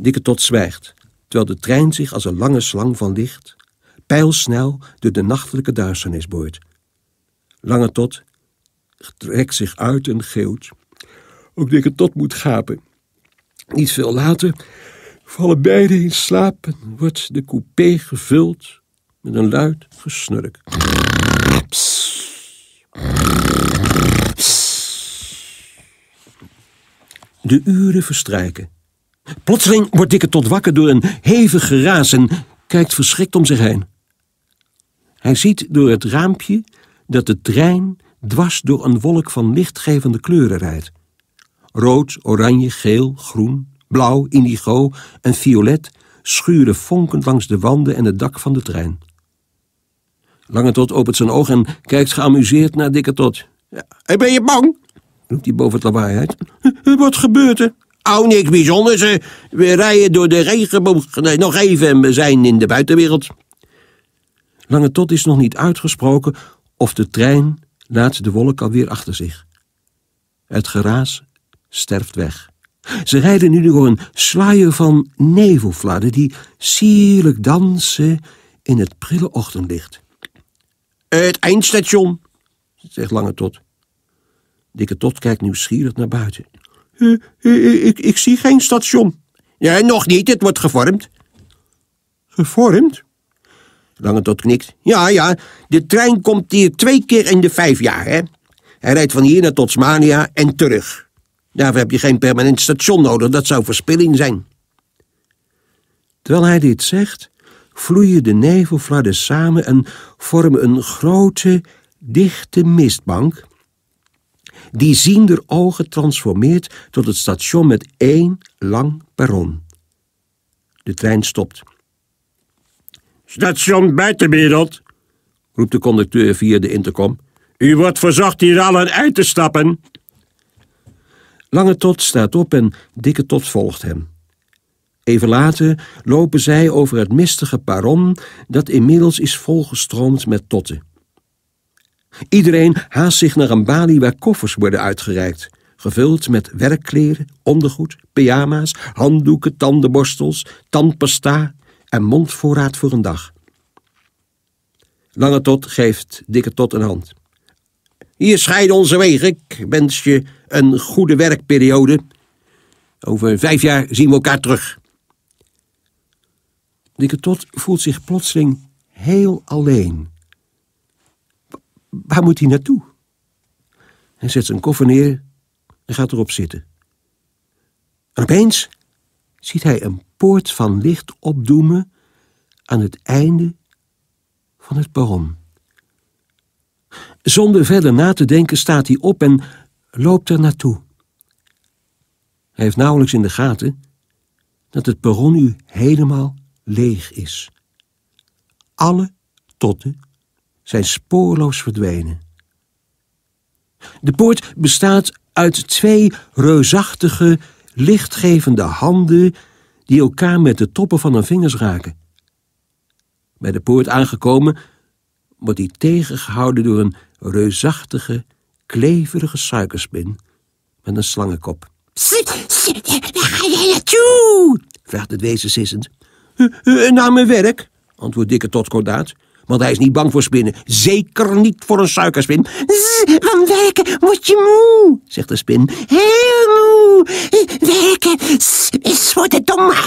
Dikke Tot zwijgt, terwijl de trein zich als een lange slang van licht pijlsnel door de nachtelijke duisternis boeit. Lange Tot trekt zich uit en geeuwt. Ook Dikke Tot moet gapen. Niet veel later vallen beiden in slaap en wordt de coupé gevuld met een luid gesnurk. De uren verstrijken. Plotseling wordt Dikke Tot wakker door een hevig geraas en kijkt verschrikt om zich heen. Hij ziet door het raampje dat de trein dwars door een wolk van lichtgevende kleuren rijdt. Rood, oranje, geel, groen, blauw, indigo en violet schuren fonkend langs de wanden en het dak van de trein. Lange Tot opent zijn oog en kijkt geamuseerd naar Dikke Tot. Ja, ben je bang? Roept hij boven het lawaai uit. Wat gebeurt er? Oh, niks bijzonders. We rijden door de regenboog. Nee, nog even en we zijn in de buitenwereld. Lange Tot is nog niet uitgesproken of de trein laat de wolk alweer achter zich. Het geraas sterft weg. Ze rijden nu door een sluier van nevelvladden die sierlijk dansen in het prille ochtendlicht. Het eindstation, zegt Lange Tot. Dikke Tot kijkt nieuwsgierig naar buiten. Ik zie geen station. Ja, nog niet, het wordt gevormd. Gevormd? Lange Tot knikt. Ja, de trein komt hier 2 keer in de 5 jaar, hè? Hij rijdt van hier naar Totsmania en terug. Daarvoor heb je geen permanent station nodig, dat zou verspilling zijn. Terwijl hij dit zegt, vloeien de nevelvladden samen en vormen een grote, dichte mistbank die ziender ogen transformeert tot het station met 1 lang perron. De trein stopt. Station Buitenwereld, roept de conducteur via de intercom. U wordt verzocht hier allen uit te stappen. Lange Tot staat op en Dikke Tot volgt hem. Even later lopen zij over het mistige perron dat inmiddels is volgestroomd met totten. Iedereen haast zich naar een balie waar koffers worden uitgereikt, gevuld met werkkleren, ondergoed, pyjama's, handdoeken, tandenborstels, tandpasta en mondvoorraad voor een dag. Lange Tot geeft Dikke Tot een hand. Hier scheiden onze wegen. Ik wens je een goede werkperiode. Over 5 jaar zien we elkaar terug. Dikke Tot voelt zich plotseling heel alleen. Waar moet hij naartoe? Hij zet zijn koffer neer en gaat erop zitten. En opeens ziet hij een poort van licht opdoemen aan het einde van het perron. Zonder verder na te denken staat hij op en loopt er naartoe. Hij heeft nauwelijks in de gaten dat het perron nu helemaal leeg is. Alle totten zijn spoorloos verdwenen. De poort bestaat uit 2 reusachtige, lichtgevende handen die elkaar met de toppen van hun vingers raken. Bij de poort aangekomen wordt hij tegengehouden door een reusachtige, kleverige suikerspin met een slangenkop. Waar ga jij naartoe? Vraagt het wezen sissend. Naar mijn werk, antwoordt Dikke Tot kordaat. Want hij is niet bang voor spinnen. Zeker niet voor een suikerspin. Van werken word je moe, zegt de spin. Heel moe. Werken is voor de domme.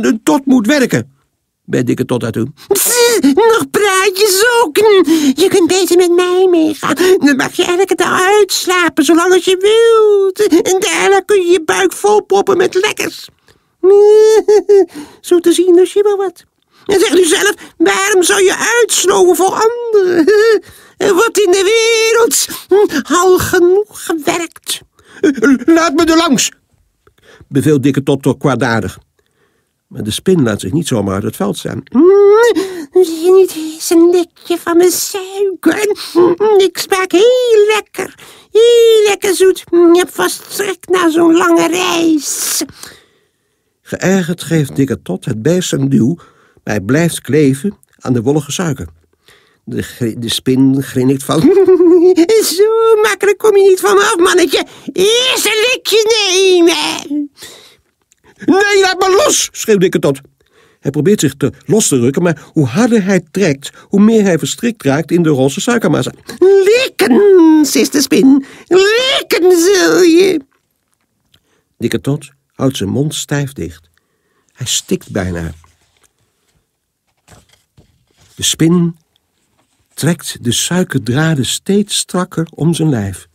Een tot moet werken, bij Dikke Tot daartoe. Nog praatjes ook. Je kunt beter met mij meegaan. Dan mag je elke dag uitslapen, zolang als je wilt. En daarna kun je je buik volproppen met lekkers. Zo te zien als je wel wat. En zeg nu zelf, waarom zou je uitsloven voor anderen? Er wordt in de wereld al genoeg gewerkt. Laat me er langs, beveelt Dikke Tot toch kwaadaardig. Maar de spin laat zich niet zomaar uit het veld staan. Wil je niet eens een likje van mijn suiker? Ik smaak heel lekker. Heel lekker zoet. Je hebt vast trek na zo'n lange reis. Geërgerd geeft Dikke Tot het beest een duw. Hij blijft kleven aan de wollige suiker. De spin grinnikt van... Zo makkelijk kom je niet vanaf, mannetje. Eerst een likje nemen. Nee, laat me los, schreeuwde Dikke Tot. Hij probeert zich los te rukken, maar hoe harder hij trekt, hoe meer hij verstrikt raakt in de roze suikermassa. Likken, zuster Spin, likken zul je. Dikke Tot houdt zijn mond stijf dicht. Hij stikt bijna. De spin trekt de suikerdraden steeds strakker om zijn lijf.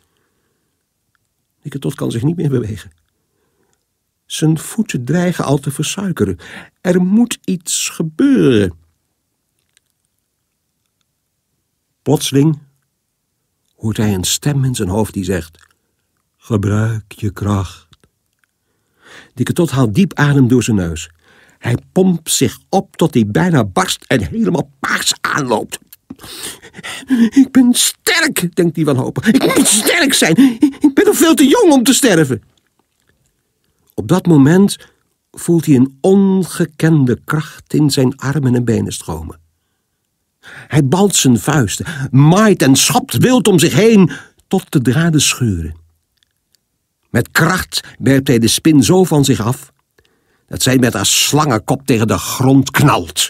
Dikke Tot kan zich niet meer bewegen. Zijn voeten dreigen al te versuikeren. Er moet iets gebeuren. Plotseling hoort hij een stem in zijn hoofd die zegt: gebruik je kracht. Dikke Tot haalt diep adem door zijn neus. Hij pompt zich op tot hij bijna barst en helemaal paars aanloopt. Ik ben sterk, denkt hij wanhopig. Ik moet sterk zijn. Ik ben nog veel te jong om te sterven. Op dat moment voelt hij een ongekende kracht in zijn armen en benen stromen. Hij balt zijn vuisten, maait en schopt wild om zich heen tot de draden scheuren. Met kracht werpt hij de spin zo van zich af dat zij met haar slangenkop tegen de grond knalt.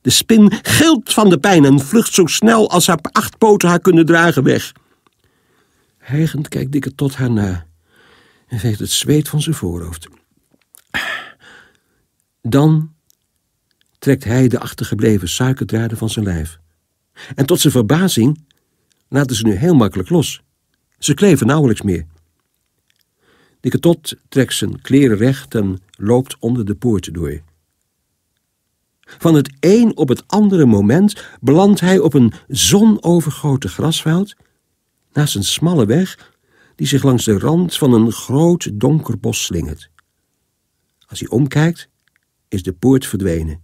De spin gilt van de pijn en vlucht zo snel als haar acht poten haar kunnen dragen weg. Hijgend kijkt Dikke Tot haar na en veegt het zweet van zijn voorhoofd. Dan trekt hij de achtergebleven suikerdraden van zijn lijf. En tot zijn verbazing laten ze nu heel makkelijk los. Ze kleven nauwelijks meer. Dikke Tot trekt zijn kleren recht en loopt onder de poorten door. Van het een op het andere moment belandt hij op een zonovergoten grasveld naast een smalle weg die zich langs de rand van een groot donker bos slingert. Als hij omkijkt, is de poort verdwenen.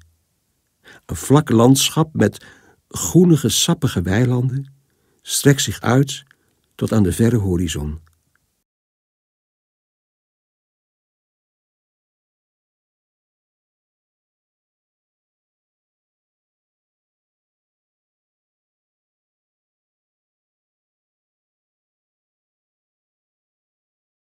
Een vlak landschap met groenige, sappige weilanden strekt zich uit tot aan de verre horizon.